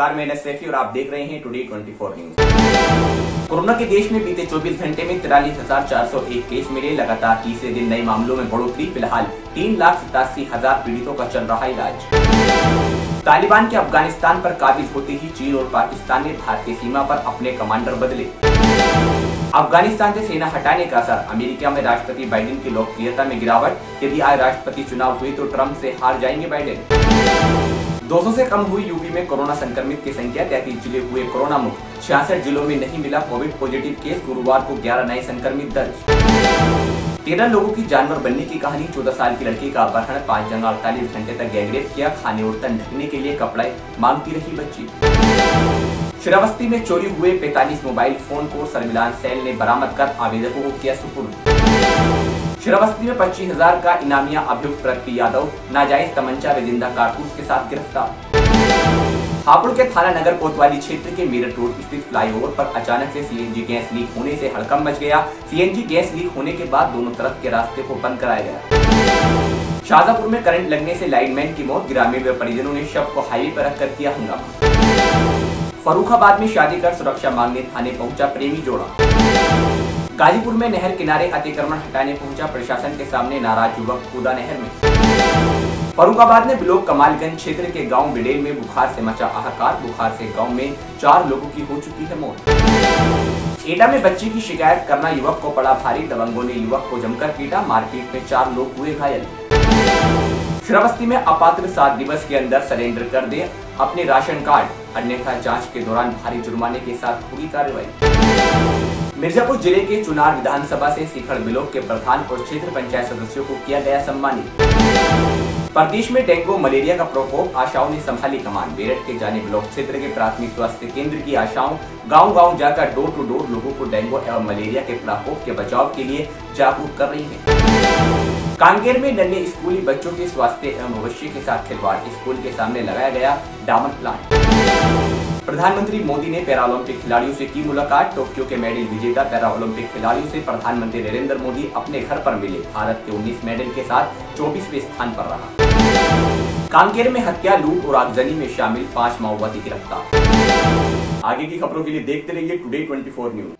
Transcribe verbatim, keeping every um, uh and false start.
नमस्कार, मैं एनएस रैफी और आप देख रहे हैं today twenty four news. Corona के देश में बीते चौबीस घंटे में तिरालीस हजार चार सौ एक केस मिले। लगातार तीसरे दिन नए मामलों में बढ़ोतरी। फिलहाल तीन लाख सतासी हजार पीड़ितों का चल रहा इलाज। तालिबान के अफगानिस्तान पर काबिज होते ही चीन और पाकिस्तान ने भारतीय सीमा पर अपने कमांडर बदले। अफगानिस्तान से सेना हटाने का असर। अमेरिका में राष्ट्रपति बाइडेन की लोकप्रियता में गिरावट। यदि आज राष्ट्रपति चुनाव हुए तो ट्रम्प से हार जाएंगे बाइडेन। दो सौ से कम हुई यूपी में कोरोना संक्रमित की संख्या। तैंतीस जिले हुए कोरोना मुक्त। छियासठ जिलों में नहीं मिला कोविड पॉजिटिव केस। गुरुवार को ग्यारह नए संक्रमित दर्ज। तेरह लोगों की जानवर बनने की कहानी। चौदह साल की लड़की का अपहरण। पांच जगह अड़तालीस घंटे तक गैंगरेप किया। खाने और तन ढकने के लिए कपड़े मांगती रही बच्ची। श्रावस्ती में चोरी हुए पैंतालीस मोबाइल फोन को सर्विलांस सेल ने बरामद कर आवेदकों को किया सुपुर्द। श्रावस्ती में पच्चीस हजार का इनामिया अभियुक्त प्रगति यादव नाजायज तमंचा व जिंदा कारतूस के साथ गिरफ्तार। हापुड़ के थाना नगर कोतवाली क्षेत्र के मेरठ रोड स्थित फ्लाईओवर पर अचानक से सीएनजी गैस लीक होने से हड़कंप मच गया। सीएनजी गैस लीक होने के बाद दोनों तरफ के रास्ते को बंद कराया गया। शाहजहापुर में करंट लगने से लाइनमैन की मौत। ग्रामीण व परिजनों ने शव को हाईवे पर रखकर किया हंगामा। फर्रुखाबाद में शादी कर सुरक्षा मांगने थाने पहुँचा प्रेमी जोड़ा। गाजीपुर में नहर किनारे अतिक्रमण हटाने पहुंचा प्रशासन के सामने नाराज युवक कूदा नहर में। फर्रुखाबाद में ब्लॉक कमालगंज क्षेत्र के गांव बिडेल में बुखार से मचा हाहाकार। बुखार से गांव में चार लोगों की हो चुकी है मौत। एटा में बच्ची की शिकायत करना युवक को पड़ा भारी। दबंगों ने युवक को जमकर पीटा। मारपीट में चार लोग हुए घायल। श्रावस्ती में अपात्र सात दिवस के अंदर सरेंडर कर दे अपने राशन कार्ड, अन्यथा जांच के दौरान भारी जुर्माने के साथ होगी कार्रवाई। मिर्जापुर जिले के चुनार विधानसभा से सीखड़ ब्लॉक के प्रधान और क्षेत्र पंचायत सदस्यों को किया गया सम्मानित। प्रदेश में डेंगू मलेरिया का प्रकोप। आशाओं ने संभाली कमान। मेरठ के जाने ब्लॉक क्षेत्र के प्राथमिक स्वास्थ्य केंद्र की आशाओं गाँव गाँव जाकर डोर टू डोर लोगों को डेंगू एवं मलेरिया के प्रकोप के बचाव के लिए जागरूक कर रही है। कांकेर में नन्हे स्कूली बच्चों के स्वास्थ्य एवं भविष्य के साथ खिलवाड़। स्कूल के सामने लगाया गया डामर प्लांट। प्रधानमंत्री मोदी ने पैरालंपिक खिलाड़ियों से की मुलाकात। टोक्यो के मेडल विजेता पैरालंपिक खिलाड़ियों से प्रधानमंत्री नरेंद्र मोदी अपने घर पर मिले। भारत के उन्नीस मेडल के साथ चौबीसवें स्थान पर रहा। कांकेर में हत्या, लूट और आगजनी में शामिल पांच माओवादी गिरफ्तार। आगे की खबरों के लिए देखते रहिए टुडे ट्वेंटी फ़ोर न्यूज।